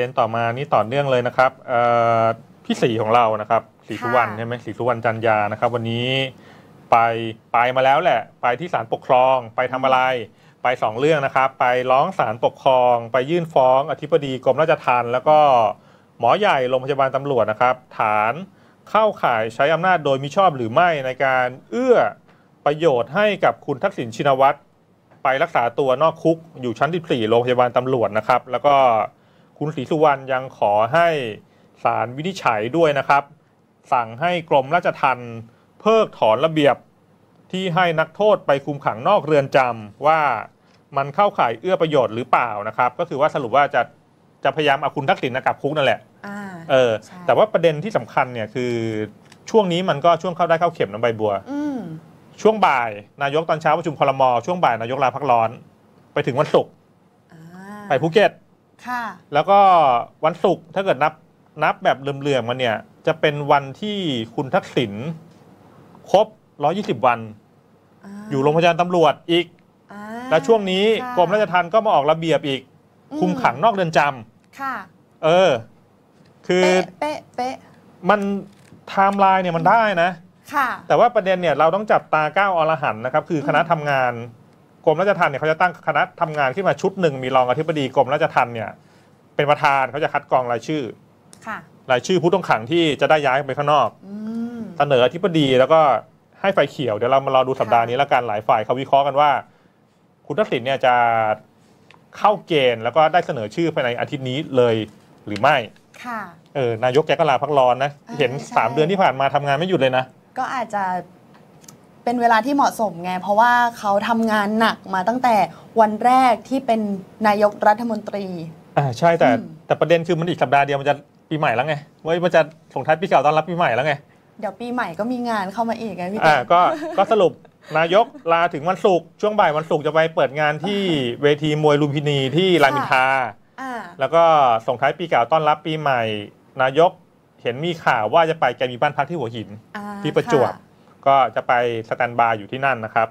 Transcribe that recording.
เด็นต่อมานี่ต่อเนื่องเลยนะครับพี่ศรีของเรานะครับศรีสุวรรณใช่ไหมศรีสุวรรณจันยานะครับวันนี้ไปมาแล้วแหละไปที่ศาลปกครองไปทำอะไรไป2เรื่องนะครับไปร้องศาลปกครองไปยื่นฟ้องอธิบดีกรมราชทัณฑ์แล้วก็หมอใหญ่โรงพยาบาลตำรวจนะครับฐานเข้าข่ายใช้อำนาจโดยมิชอบหรือไม่ในการเอื้อประโยชน์ให้กับคุณทักษิณชินวัตรไปรักษาตัวนอกคุกอยู่ชั้น14โรงพยาบาลตำรวจนะครับแล้วก็คุณศรีสุวรรณยังขอให้ศาลวินิจฉัยด้วยนะครับสั่งให้กรมราชทัณฑ์เพิกถอนระเบียบที่ให้นักโทษไปคุมขังนอกเรือนจำว่ามันเข้าข่ายเอื้อประโยชน์หรือเปล่านะครับก็คือว่าสรุปว่าจะพยายามเอาคุณทักษิณกลับคุกนั่นแหละแต่ว่าประเด็นที่สำคัญเนี่ยคือช่วงนี้มันก็ช่วงเข้าได้เข้าเข็มน้ำใบบัวช่วงบ่ายนายกตอนเช้าประชุมครม.ช่วงบ่ายนายกลาพักร้อนไปถึงวันศุกร์ไปภูเก็ตแล้วก็วันศุกร์ถ้าเกิดนับแบบเลื่อมๆมันเนี่ยจะเป็นวันที่คุณทักษิณครบ120วันอยู่โรงพยาบาลตำรวจอีกและช่วงนี้กรมราชทัณฑ์ก็มาออกระเบียบอีกคุมขังนอกเรือนจำค่ะคือมันไทม์ไลน์เนี่ยมันได้นะค่ะแต่ว่าประเด็นเนี่ยเราต้องจับตาก้าวอรหันต์นะครับคือคณะทำงานกรมราชทัณฑ์เนี่ยเขาจะตั้งคณะทำงานขึ้นมาชุดหนึ่งมีรองอธิบดีกรมราชทัณฑ์เนี่ยเป็นประธานเขาจะคัดกรองรายชื่อค่ะรายชื่อผู้ต้องขังที่จะได้ย้ายไปข้างนอกเสนออธิบดีแล้วก็ให้ไฟเขียวเดี๋ยวเรามารอดูสัปดาห์นี้แล้วกันหลายฝ่ายเขาวิเคราะห์กันว่าคุณทักษิณเนี่ยจะเข้าเกณฑ์แล้วก็ได้เสนอชื่อภายในอาทิตย์นี้เลยหรือไม่ค่ะนายกแกก็ลาพักร้อนนะเห็น3เดือนที่ผ่านมาทำงานไม่หยุดเลยนะก็อาจจะเป็นเวลาที่เหมาะสมไงเพราะว่าเขาทำงานหนักมาตั้งแต่วันแรกที่เป็นนายกรัฐมนตรีใช่แต่ประเด็นคือมันอีกสัปดาห์เดียวมันจะปีใหม่แล้วไงว่ามันจะส่งท้ายปีเก่าต้อนรับปีใหม่แล้วไงเดี๋ยวปีใหม่ก็มีงานเข้ามาอีกไงพี่ก็สรุปนายกลาถึงวันศุกร์ช่วงบ่ายวันศุกร์จะไปเปิดงานที่เวทีมวยลุมพินีที่รามอินทราแล้วก็ส่งท้ายปีเก่าต้อนรับปีใหม่นายกเห็นมีข่าวว่าจะไปแกมีบ้านพักที่หัวหินที่ประจวบก็จะไปสแตนบายอยู่ที่นั่นนะครับ